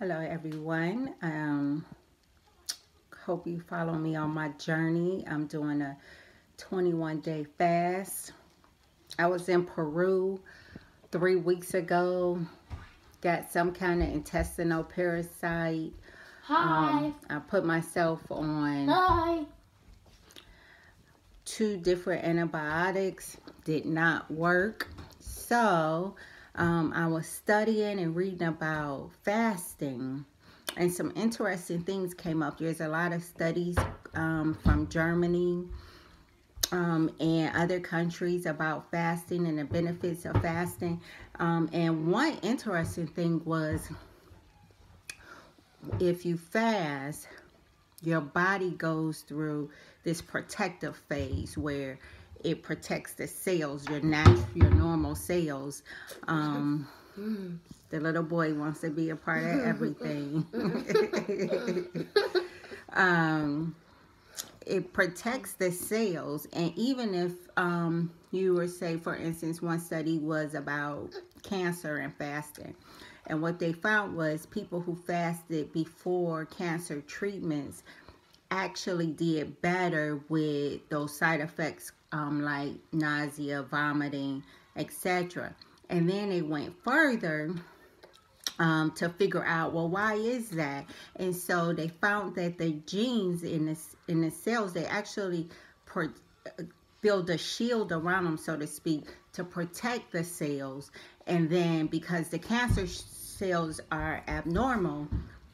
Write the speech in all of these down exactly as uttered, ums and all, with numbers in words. Hello everyone, um, hope you follow me on my journey. I'm doing a twenty-one day fast. I was in Peru three weeks ago, got some kind of intestinal parasite. Hi. Um, I put myself on Hi. two different antibiotics, did not work. So Um, I was studying and reading about fasting, and some interesting things came up. There's a lot of studies um, from Germany um, and other countries about fasting and the benefits of fasting. Um, and one interesting thing was, if you fast, your body goes through this protective phase where it protects the cells, your natural, your normal cells. Um, the little boy wants to be a part of everything. um, it protects the cells, and even if um, you were, say, for instance, one study was about cancer and fasting, and what they found was people who fasted before cancer treatments actually did better with those side effects, um, like nausea, vomiting, et cetera. And then they went further um, to figure out, well, why is that? And so they found that the genes in the, in the cells, they actually per, build a shield around them, so to speak, to protect the cells. And then because the cancer cells are abnormal,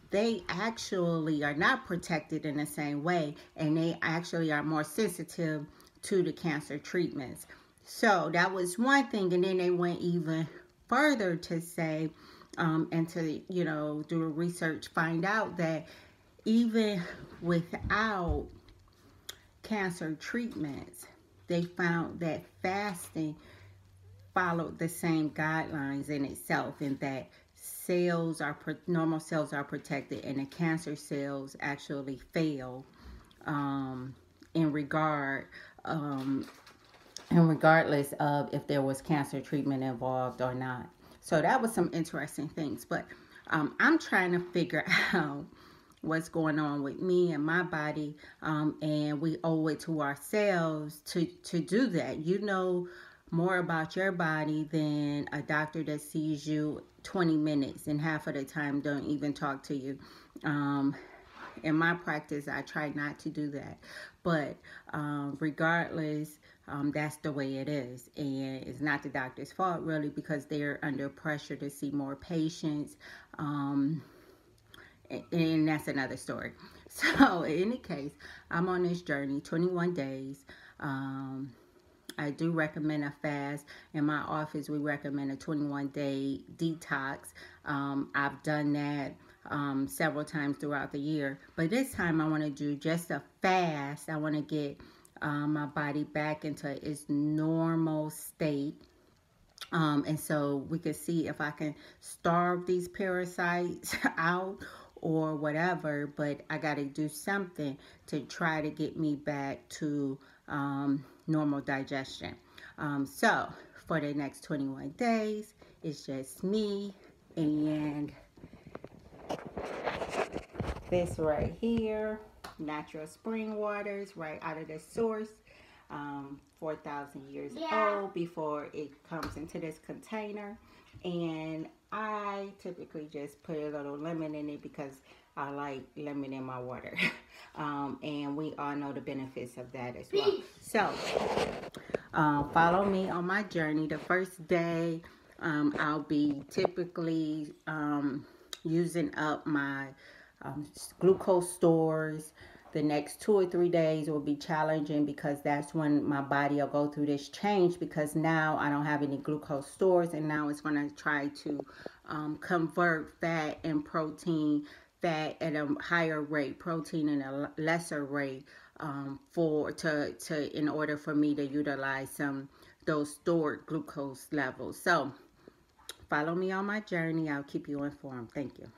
they actually are not protected in the same way, and they actually are more sensitive to the cancer treatments. So that was one thing, and then they went even further to say, um, and to, you know, do a research, find out that even without cancer treatments, they found that fasting followed the same guidelines in itself, in that cells are, normal cells are protected, and the cancer cells actually fail um, in regard, um, and regardless of if there was cancer treatment involved or not. So that was some interesting things, but um, I'm trying to figure out what's going on with me and my body, um, and we owe it to ourselves to, to do that. You know more about your body than a doctor that sees you twenty minutes and half of the time don't even talk to you. Um, in my practice, I try not to do that. But um, regardless, um, that's the way it is. And it's not the doctor's fault, really, because they're under pressure to see more patients. Um, and, and that's another story. So in any case, I'm on this journey, twenty-one days. Um, I do recommend a fast. In my office, we recommend a twenty-one day detox. Um, I've done that um, several times throughout the year. But this time, I want to do just a fast. I want to get uh, my body back into its normal state. Um, and so we can see if I can starve these parasites out or whatever. But I got to do something to try to get me back to um normal digestion. Um so for the next twenty-one days, it's just me and this right here, natural spring waters right out of the source, um four thousand years yeah. old before it comes into this container. And I typically just put a little lemon in it because I like lemon in my water. Um, and we all know the benefits of that as well. So, uh, follow me on my journey. The first day, um, I'll be typically um, using up my um, glucose stores. The next two or three days will be challenging because that's when my body will go through this change, because now I don't have any glucose stores, and now it's going to try to um, convert fat and protein, fat at a higher rate, protein at a lesser rate, um, for to, to in order for me to utilize some those stored glucose levels. So follow me on my journey. I'll keep you informed. Thank you.